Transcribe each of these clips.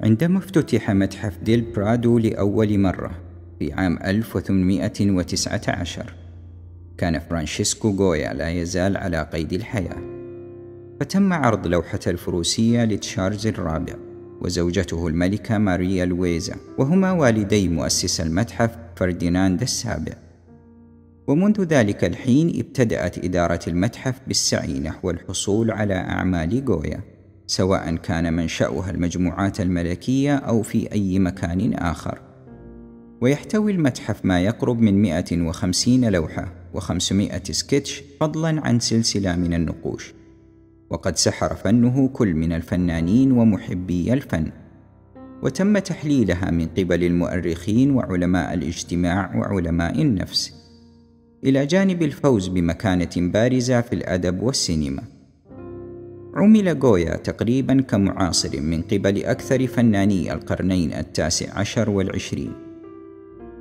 عندما افتتح متحف ديل برادو لأول مرة في عام 1819، كان فرانشيسكو غويا لا يزال على قيد الحياة، فتم عرض لوحة الفروسية لتشارلز الرابع وزوجته الملكة ماريا لويزا، وهما والدي مؤسس المتحف فرديناند السابع. ومنذ ذلك الحين ابتدأت إدارة المتحف بالسعي نحو الحصول على أعمال غويا، سواء كان منشأها المجموعات الملكية أو في أي مكان آخر. ويحتوي المتحف ما يقرب من 150 لوحة و500 سكتش، فضلا عن سلسلة من النقوش، وقد سحر فنه كل من الفنانين ومحبي الفن، وتم تحليلها من قبل المؤرخين وعلماء الاجتماع وعلماء النفس، إلى جانب الفوز بمكانة بارزة في الأدب والسينما. عُمل غويا تقريبا كمعاصر من قبل أكثر فناني القرنين ال19 والعشرين،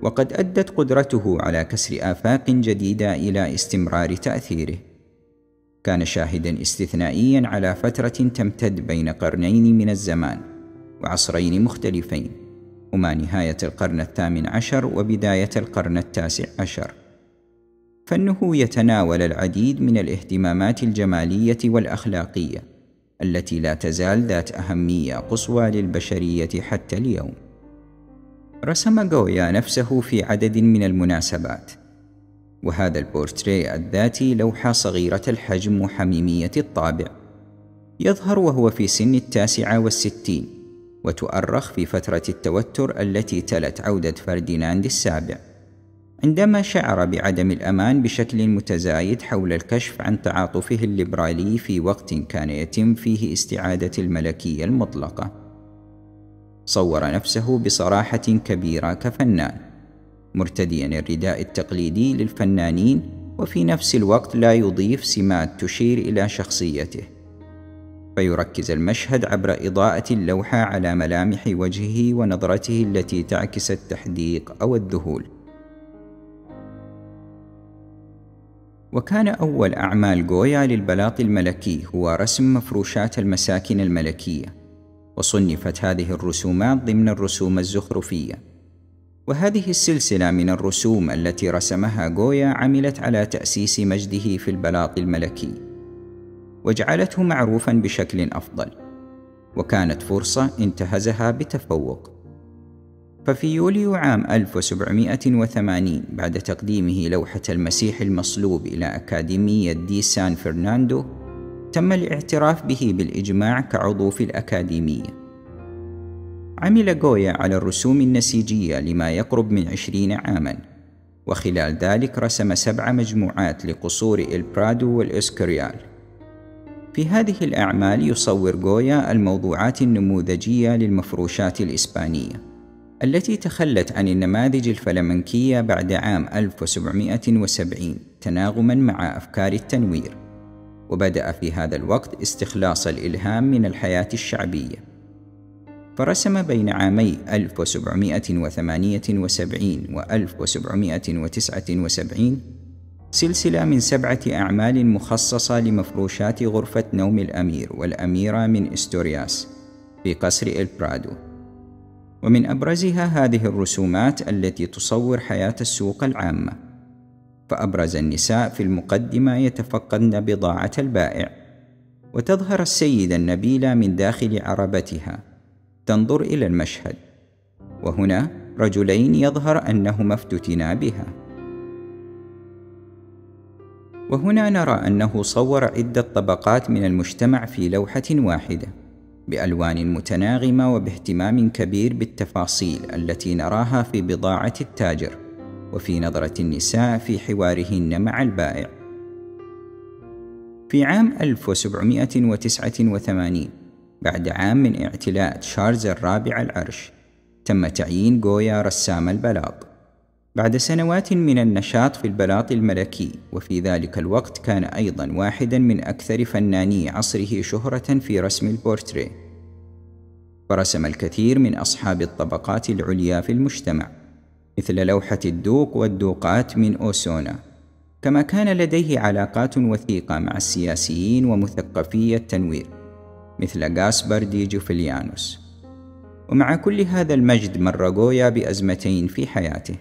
وقد أدت قدرته على كسر آفاق جديدة إلى استمرار تأثيره. كان شاهدا استثنائيا على فترة تمتد بين قرنين من الزمان وعصرين مختلفين، هما نهاية القرن ال18 وبداية القرن ال19. فنه يتناول العديد من الاهتمامات الجمالية والأخلاقية التي لا تزال ذات أهمية قصوى للبشرية حتى اليوم. رسم غويا نفسه في عدد من المناسبات، وهذا البورتريه الذاتي لوحة صغيرة الحجم وحميمية الطابع، يظهر وهو في سن 69، وتؤرخ في فترة التوتر التي تلت عودة فرديناند السابع، عندما شعر بعدم الأمان بشكل متزايد حول الكشف عن تعاطفه الليبرالي في وقت كان يتم فيه استعادة الملكية المطلقة. صور نفسه بصراحة كبيرة كفنان، مرتديا الرداء التقليدي للفنانين، وفي نفس الوقت لا يضيف سمات تشير إلى شخصيته، فيركز المشهد عبر إضاءة اللوحة على ملامح وجهه ونظرته التي تعكس التحديق أو الذهول. وكان أول أعمال غويا للبلاط الملكي هو رسم مفروشات المساكن الملكية، وصنفت هذه الرسومات ضمن الرسوم الزخرفية. وهذه السلسلة من الرسوم التي رسمها غويا عملت على تأسيس مجده في البلاط الملكي، وجعلته معروفا بشكل أفضل، وكانت فرصة انتهزها بتفوق. ففي يوليو عام 1780، بعد تقديمه لوحة المسيح المصلوب إلى أكاديمية دي سان فرناندو، تم الاعتراف به بالإجماع كعضو في الأكاديمية. عمل غويا على الرسوم النسيجية لما يقرب من 20 عاماً، وخلال ذلك رسم 7 مجموعات لقصور البرادو والإسكريال. في هذه الأعمال يصور غويا الموضوعات النموذجية للمفروشات الإسبانية التي تخلت عن النماذج الفلامنكية بعد عام 1770 تناغماً مع أفكار التنوير، وبدأ في هذا الوقت استخلاص الإلهام من الحياة الشعبية. فرسم بين عامي 1778 و 1779 سلسلة من 7 أعمال مخصصة لمفروشات غرفة نوم الأمير والأميرة من أستورياس في قصر البرادو، ومن أبرزها هذه الرسومات التي تصور حياة السوق العامة، فأبرز النساء في المقدمة يتفقدن بضاعة البائع، وتظهر السيدة النبيلة من داخل عربتها تنظر إلى المشهد، وهنا رجلين يظهر أنهما افتتنا بها. وهنا نرى أنه صور عدة طبقات من المجتمع في لوحة واحدة بألوان متناغمة وباهتمام كبير بالتفاصيل التي نراها في بضاعة التاجر وفي نظرة النساء في حوارهن مع البائع. في عام 1789، بعد عام من اعتلاء تشارلز الرابع العرش، تم تعيين غويا رسام البلاط بعد سنوات من النشاط في البلاط الملكي، وفي ذلك الوقت كان أيضا واحدا من أكثر فناني عصره شهرة في رسم البورتريه، فرسم الكثير من أصحاب الطبقات العليا في المجتمع، مثل لوحة الدوق والدوقات من أوسونا، كما كان لديه علاقات وثيقة مع السياسيين ومثقفي التنوير مثل غاسبار دي جوفيليانوس. ومع كل هذا المجد مر غويا بأزمتين في حياته.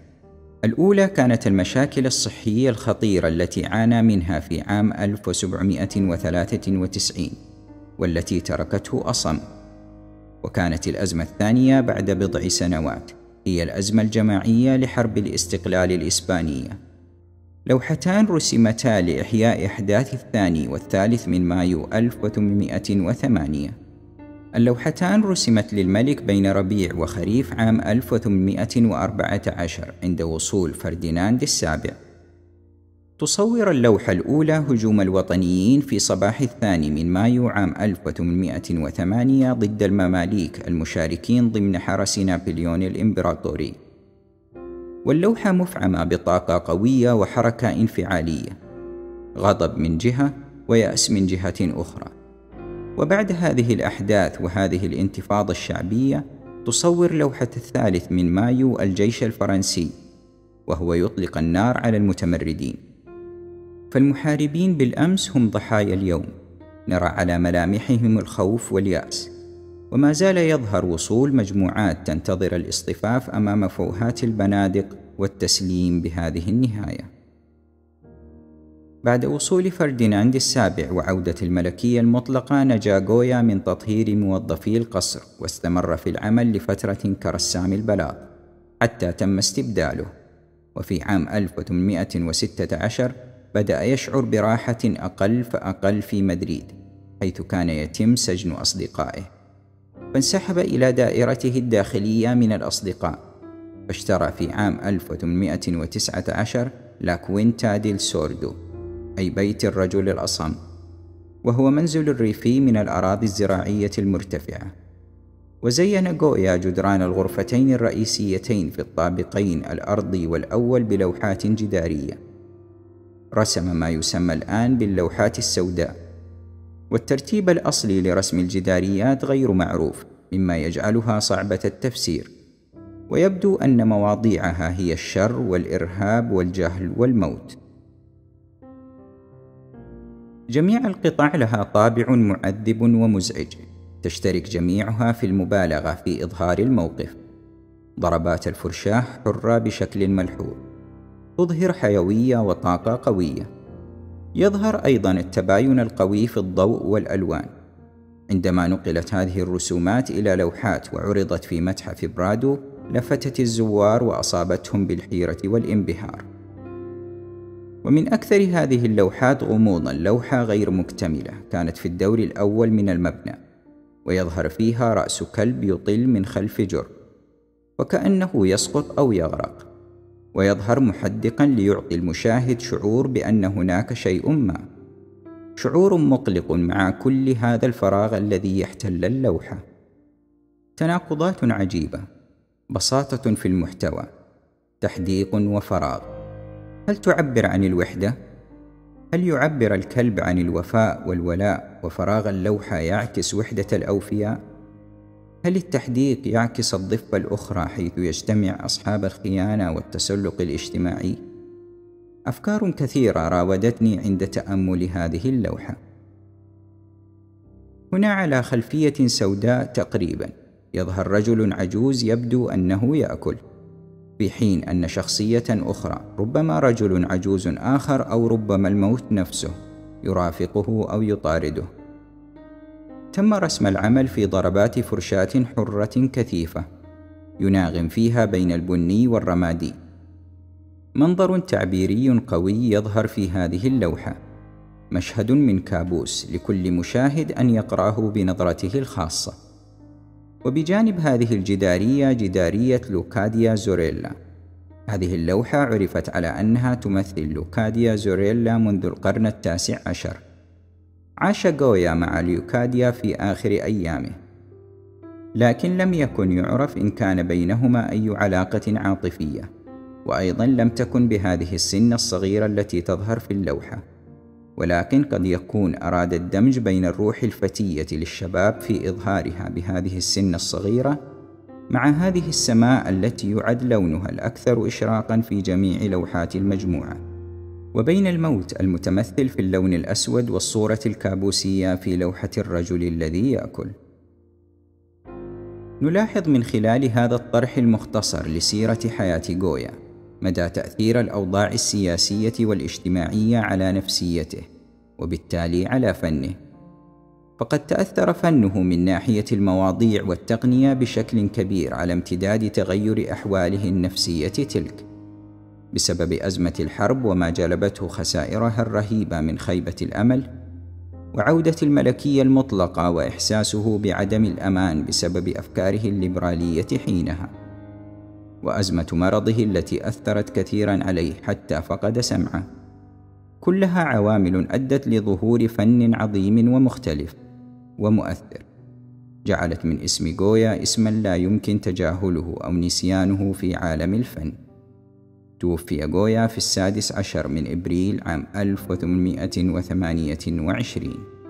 الأولى كانت المشاكل الصحية الخطيرة التي عانى منها في عام 1793 والتي تركته أصم. وكانت الأزمة الثانية بعد بضع سنوات، هي الأزمة الجماعية لحرب الاستقلال الإسبانية. لوحتان رسمتا لإحياء أحداث الثاني والثالث من مايو 1808. اللوحتان رسمت للملك بين ربيع وخريف عام 1814 عند وصول فرديناند السابع. تصور اللوحة الأولى هجوم الوطنيين في صباح الثاني من مايو عام 1808 ضد المماليك المشاركين ضمن حرس نابليون الإمبراطوري، واللوحة مفعمة بطاقة قوية وحركة انفعالية، غضب من جهة ويأس من جهة أخرى. وبعد هذه الأحداث وهذه الانتفاضة الشعبية تصور لوحة الثالث من مايو الجيش الفرنسي وهو يطلق النار على المتمردين. فالمحاربين بالأمس هم ضحايا اليوم، نرى على ملامحهم الخوف واليأس، وما زال يظهر وصول مجموعات تنتظر الاصطفاف أمام فوهات البنادق والتسليم بهذه النهاية. بعد وصول فرديناند السابع وعودة الملكية المطلقة نجا غويا من تطهير موظفي القصر واستمر في العمل لفترة كرسام البلاط حتى تم استبداله. وفي عام 1816 بدأ يشعر براحة أقل فأقل في مدريد، حيث كان يتم سجن أصدقائه، فانسحب إلى دائرته الداخلية من الأصدقاء، فاشترى في عام 1819 لا كوينتا ديل سوردو، أي بيت الرجل الأصم، وهو منزل ريفي من الأراضي الزراعية المرتفعة. وزين غويا جدران الغرفتين الرئيسيتين في الطابقين الأرضي والأول بلوحات جدارية. رسم ما يسمى الآن باللوحات السوداء، والترتيب الأصلي لرسم الجداريات غير معروف مما يجعلها صعبة التفسير، ويبدو أن مواضيعها هي الشر والإرهاب والجهل والموت. جميع القطع لها طابع معذب ومزعج، تشترك جميعها في المبالغة في إظهار الموقف. ضربات الفرشاة حرة بشكل ملحوظ، تظهر حيوية وطاقة قوية. يظهر أيضا التباين القوي في الضوء والألوان. عندما نقلت هذه الرسومات إلى لوحات وعرضت في متحف برادو لفتت الزوار وأصابتهم بالحيرة والانبهار. ومن أكثر هذه اللوحات غموضا لوحة غير مكتملة كانت في الدور الأول من المبنى، ويظهر فيها رأس كلب يطل من خلف جرر وكأنه يسقط أو يغرق، ويظهر محدقا ليعطي المشاهد شعور بأن هناك شيء ما، شعور مقلق مع كل هذا الفراغ الذي يحتل اللوحة. تناقضات عجيبة، بساطة في المحتوى، تحديق وفراغ. هل تعبر عن الوحدة؟ هل يعبر الكلب عن الوفاء والولاء وفراغ اللوحة يعكس وحدة الأوفياء؟ هل التحديق يعكس الضفة الأخرى حيث يجتمع أصحاب الخيانة والتسلق الاجتماعي؟ أفكار كثيرة راودتني عند تأمل هذه اللوحة. هنا على خلفية سوداء تقريبا يظهر رجل عجوز يبدو أنه يأكل، في حين أن شخصية أخرى ربما رجل عجوز آخر أو ربما الموت نفسه يرافقه أو يطارده. تم رسم العمل في ضربات فرشاة حرة كثيفة يناغم فيها بين البني والرمادي. منظر تعبيري قوي يظهر في هذه اللوحة، مشهد من كابوس لكل مشاهد أن يقرأه بنظرته الخاصة. وبجانب هذه الجدارية جدارية لوكاديا زوريلا. هذه اللوحة عرفت على أنها تمثل لوكاديا زوريلا منذ القرن التاسع عشر. عاش غويا مع لوكاديا في آخر أيامه، لكن لم يكن يعرف إن كان بينهما أي علاقة عاطفية، وأيضا لم تكن بهذه السن الصغيرة التي تظهر في اللوحة، ولكن قد يكون أراد الدمج بين الروح الفتية للشباب في إظهارها بهذه السن الصغيرة مع هذه السماء التي يعد لونها الأكثر إشراقا في جميع لوحات المجموعة، وبين الموت المتمثل في اللون الأسود والصورة الكابوسية في لوحة الرجل الذي يأكل. نلاحظ من خلال هذا الطرح المختصر لسيرة حياة غويا مدى تأثير الأوضاع السياسية والاجتماعية على نفسيته وبالتالي على فنه، فقد تأثر فنه من ناحية المواضيع والتقنية بشكل كبير على امتداد تغير أحواله النفسية تلك بسبب أزمة الحرب وما جلبته خسائرها الرهيبة من خيبة الأمل وعودة الملكية المطلقة وإحساسه بعدم الأمان بسبب أفكاره الليبرالية حينها، وأزمة مرضه التي أثرت كثيرا عليه حتى فقد سمعه. كلها عوامل أدت لظهور فن عظيم ومختلف ومؤثر، جعلت من اسم غويا اسما لا يمكن تجاهله أو نسيانه في عالم الفن. توفي غويا في 16 من إبريل عام 1828.